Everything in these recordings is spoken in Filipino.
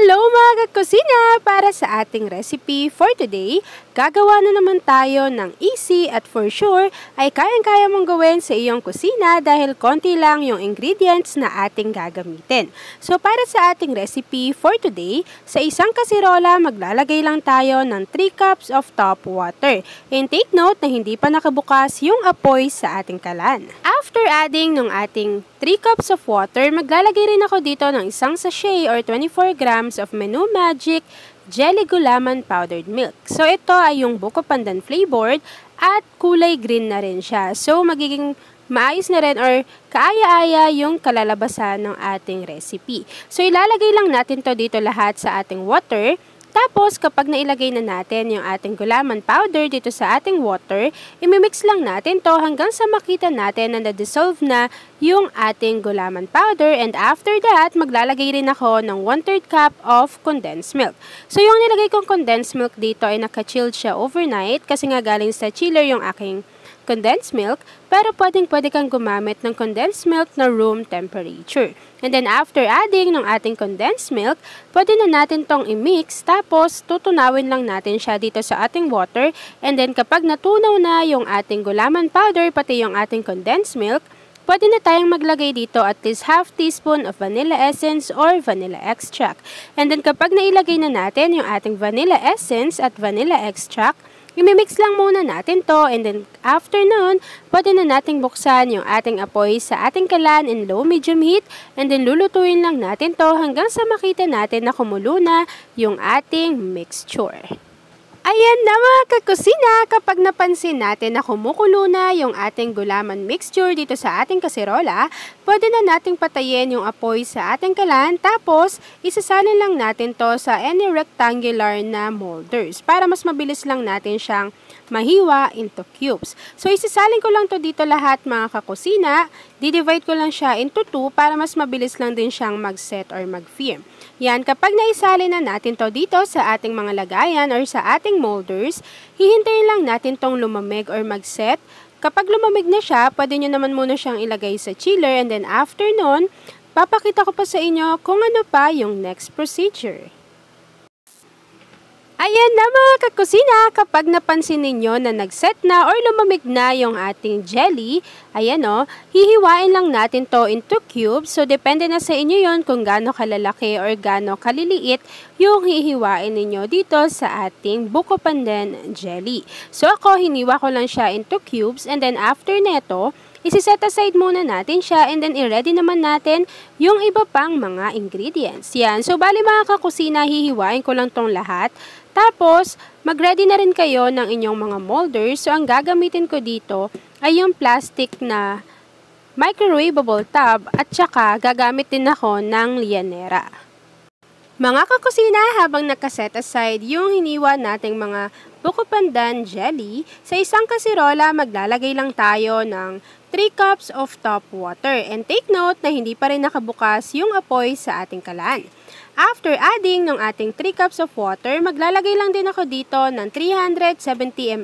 Hello mga kakusina! Para sa ating recipe for today, gagawa na naman tayo ng easy at for sure ay kayang-kaya mong gawin sa iyong kusina dahil konti lang yung ingredients na ating gagamitin. So para sa ating recipe for today, sa isang kasirola maglalagay lang tayo ng 3 cups of top water. And take note na hindi pa nakabukas yung apoy sa ating kalan. After adding ng ating 3 cups of water, maglalagay rin ako dito ng isang sachet or 24 grams of Menu Magic Jelly Gulaman Powdered Milk. So ito ay yung Buko Pandan Flavoured at kulay green na rin siya. So magiging maayos na rin or kaaya-aya yung kalalabasan ng ating recipe. So ilalagay lang natin to dito lahat sa ating water. Tapos, kapag nailagay na natin yung ating gulaman powder dito sa ating water, imimix lang natin to hanggang sa makita natin na na-dissolve na yung ating gulaman powder. And after that, maglalagay rin ako ng 1/3 cup of condensed milk. So, yung nilagay kong condensed milk dito ay naka-chilled siya overnight kasi nga galing sa chiller yung aking condensed milk, pero pwede kang gumamit ng condensed milk na room temperature. And then after adding ng ating condensed milk, pwede na natin tong i-mix, tapos tutunawin lang natin siya dito sa ating water. And then kapag natunaw na yung ating gulaman powder pati yung ating condensed milk, pwede na tayong maglagay dito at least half teaspoon of vanilla essence or vanilla extract. And then kapag nailagay na natin yung ating vanilla essence at vanilla extract, imimix lang muna natin to, and then after nun, pwede na nating buksan yung ating apoy sa ating kalan in low-medium heat, and then lulutuin lang natin to hanggang sa makita natin na kumulo na yung ating mixture. Ayan na mga kakusina, kapag napansin natin na kumukulo na yung ating gulaman mixture dito sa ating kaserola, pwede na nating patayin yung apoy sa ating kalan, tapos isasalin lang natin to sa any rectangular na molders para mas mabilis lang natin siyang mahiwa into cubes. So isasalin ko lang to dito lahat mga kakusina, didivide ko lang siya into 2 para mas mabilis lang din siyang mag-set or mag-firm. Yan, kapag naisalin na natin to dito sa ating mga lagayan or sa ating molders, hihintayin lang natin tong lumamig or mag-set. Kapag lumamig na siya, pwede nyo naman muna siyang ilagay sa chiller, and then after nun, papakita ko pa sa inyo kung ano pa yung next procedure. Ayan na mga kakusina, kapag napansin ninyo na nag-set na or lumamig na yung ating jelly, ayan o, hihiwain lang natin to into cubes. So, depende na sa inyo yon kung gaano kalalaki or gaano kaliliit yung hihiwain ninyo dito sa ating Buko Pandan jelly. So, ako, hiniwa ko lang siya into cubes, and then after neto, isi-set aside muna natin siya, and then i-ready naman natin yung iba pang mga ingredients. Yan. So, bali mga kakusina, hihiwain ko lang tong lahat. Tapos, mag-ready na rin kayo ng inyong mga molders. So, ang gagamitin ko dito ay yung plastic na microwavable tub at saka gagamit din ako ng lianera. Mga kakusina, habang nakaset aside yung hiniwa nating mga Buko Pandan jelly, sa isang kasirola maglalagay lang tayo ng 3 cups of top water. And take note na hindi pa rin nakabukas yung apoy sa ating kalan. After adding ng ating 3 cups of water, maglalagay lang din ako dito ng 370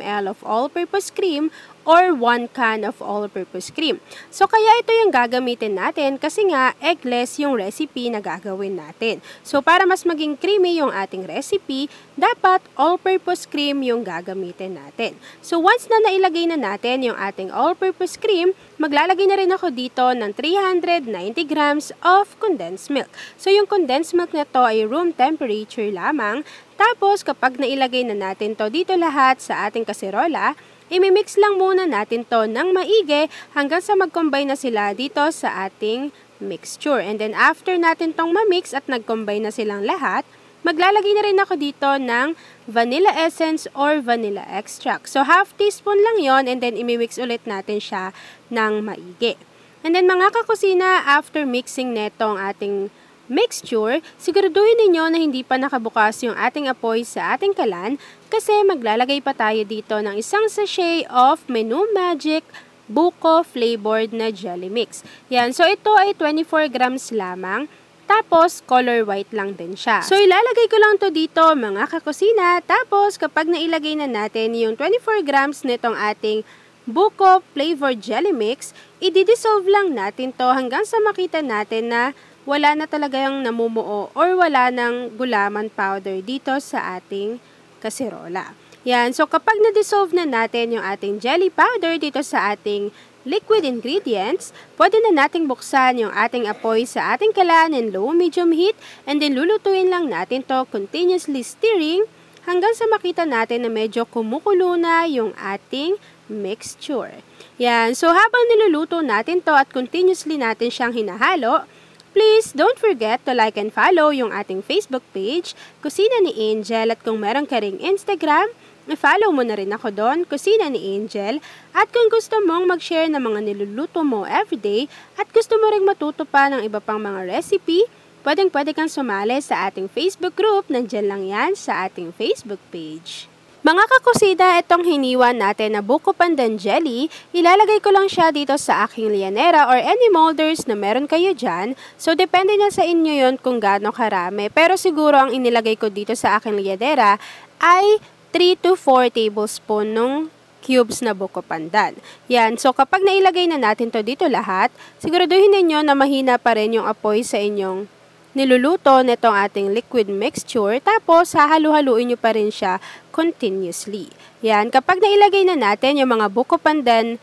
ml of all-purpose cream or 1 can of all-purpose cream. So, kaya ito yung gagamitin natin kasi nga eggless yung recipe na gagawin natin. So, para mas maging creamy yung ating recipe, dapat all-purpose cream yung gagamitin natin. So, once na nailagay na natin yung ating all-purpose cream, maglalagay na rin ako dito ng 390 grams of condensed milk. So, yung condensed milk na to ay room temperature lamang. Tapos, kapag nailagay na natin to dito lahat sa ating kaserola, imimix lang muna natin to ng maigi hanggang sa mag-combine na sila dito sa ating mixture. And then after natin tong mamix at nag-combine na silang lahat, maglalagay na rin ako dito ng vanilla essence or vanilla extract. So half teaspoon lang yon, and then imimix ulit natin siya ng maigi. And then mga kakusina, after mixing netong ating mixture, siguraduhin ninyo na hindi pa nakabukas yung ating apoy sa ating kalan kasi maglalagay pa tayo dito ng isang sachet of Menu Magic Buko Flavored na Jelly Mix. Yan, so ito ay 24 grams lamang. Tapos, color white lang din siya. So, ilalagay ko lang to dito mga kakusina. Tapos, kapag nailagay na natin yung 24 grams nitong ating Buko Flavored Jelly Mix, i-dissolve lang natin to hanggang sa makita natin na wala na talagang namumuo or wala ng gulaman powder dito sa ating kaserola. Yan, so kapag na-dissolve na natin yung ating jelly powder dito sa ating liquid ingredients, pwede na nating buksan yung ating apoy sa ating kalan in low-medium heat, and then lulutuin lang natin to continuously stirring hanggang sa makita natin na medyo kumukulo na yung ating mixture. Yan, so habang niluluto natin to at continuously natin siyang hinahalo, please don't forget to like and follow yung ating Facebook page, Kusina ni Angel, at kung meron ka ring Instagram, follow mo na rin ako doon, Kusina ni Angel. At kung gusto mong mag-share ng mga niluluto mo everyday at gusto mo ring matuto pa ng iba pang mga recipe, pwedeng-pwede kang sumali sa ating Facebook group. Nandyan lang yan sa ating Facebook page. Mga kakusina, itong hiniwa natin na buko pandan jelly, ilalagay ko lang siya dito sa aking lianera or any molders na meron kayo dyan. So, depende na sa inyo yon kung gaano karami. Pero siguro ang inilagay ko dito sa aking lianera ay 3 to 4 tablespoon nung cubes na buko pandan. Yan. So, kapag nailagay na natin to dito lahat, siguraduhin ninyo na mahina pa rin yung apoy sa inyong niluluto nitong ating liquid mixture. Tapos, hahalu-haluin nyo pa rin siya continuously. Yan. Kapag nailagay na natin yung mga buko pandan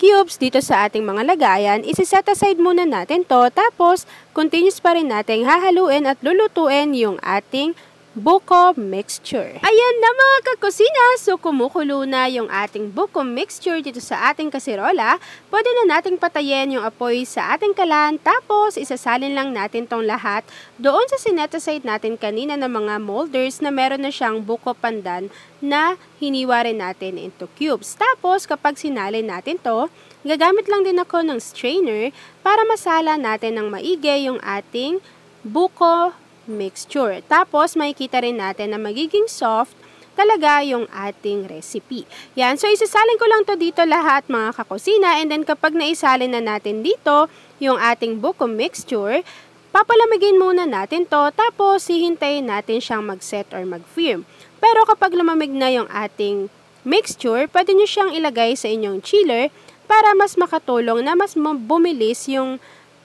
cubes dito sa ating mga lagayan, isi-set aside muna natin to. Tapos, continuous pa rin natin hahaluin at lulutuin yung ating buko mixture. Ayan na mga kakusina, so kumukulo na yung ating buko mixture dito sa ating kaserola. Pwede na nating patayin yung apoy sa ating kalan, tapos isasalin lang natin tong lahat doon sa sinet-aside natin kanina ng mga molders na meron na siyang buko pandan na hiniwa rin natin into cubes. Tapos kapag sinalin natin to, gagamit lang din ako ng strainer para masala natin ng maigi yung ating buko mixture. Tapos, makikita rin natin na magiging soft talaga yung ating recipe. Yan. So, isasalin ko lang to dito lahat mga kakusina, and then kapag naisalin na natin dito yung ating buko mixture, papalamigin muna natin to, tapos hihintayin natin siyang mag-set or mag-firm. Pero kapag lumamig na yung ating mixture, pwede nyo siyang ilagay sa inyong chiller para mas makatulong na mas bumilis yung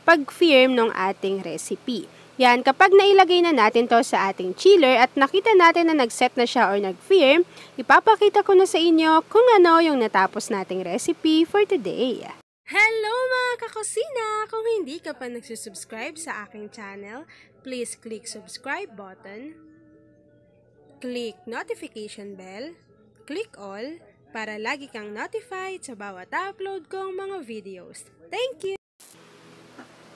pag-firm ng ating recipe. Yan, kapag nailagay na natin to sa ating chiller at nakita natin na nag-set na siya or nag-firm, ipapakita ko na sa inyo kung ano yung natapos nating recipe for today. Hello mga kakusina! Kung hindi ka pa nagsusubscribe sa aking channel, please click subscribe button, click notification bell, click all para lagi kang notified sa bawat upload kong mga videos. Thank you!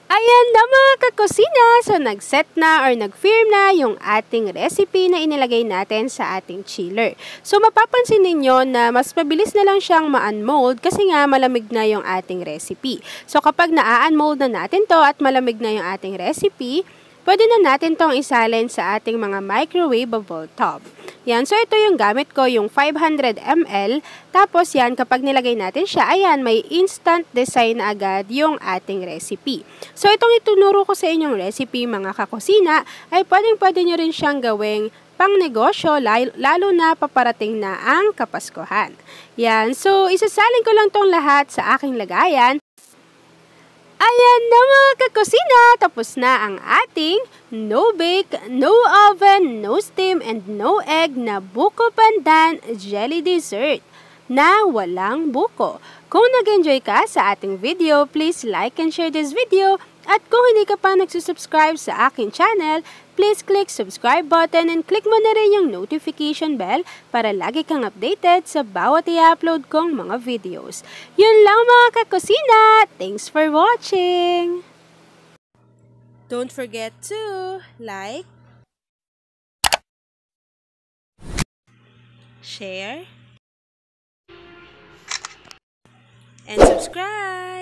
Ayan na mga kakusina, so nag-set na or nag-firm na yung ating recipe na inilagay natin sa ating chiller. So mapapansin ninyo na mas mabilis na lang siyang ma-unmold kasi nga malamig na yung ating recipe. So kapag na-unmold na natin to at malamig na yung ating recipe, pwede na natin tong isalin sa ating mga microwavable tub. Yan, so ito yung gamit ko, yung 500 ml. Tapos yan, kapag nilagay natin siya, ayan, may instant design na agad yung ating recipe. So itong itunuro ko sa inyong recipe, mga kakusina, ay pwedeng-pwede nyo rin siyang gawing pang negosyo, lalo na paparating na ang Kapaskuhan. Yan, so isasalin ko lang tong lahat sa aking lagayan. Ayan na mga kakusina, tapos na ang ating no-bake, no-oven, no-steam, and no-egg na buko pandan jelly dessert na walang buko. Kung nag-enjoy ka sa ating video, please like and share this video. At kung hindi ka pa nagsusubscribe sa aking channel, please click subscribe button and click mo na rin yung notification bell para lagi kang updated sa bawat i-upload kong mga videos. Yun lang mga kakusina! Thanks for watching! Don't forget to like, share, and subscribe!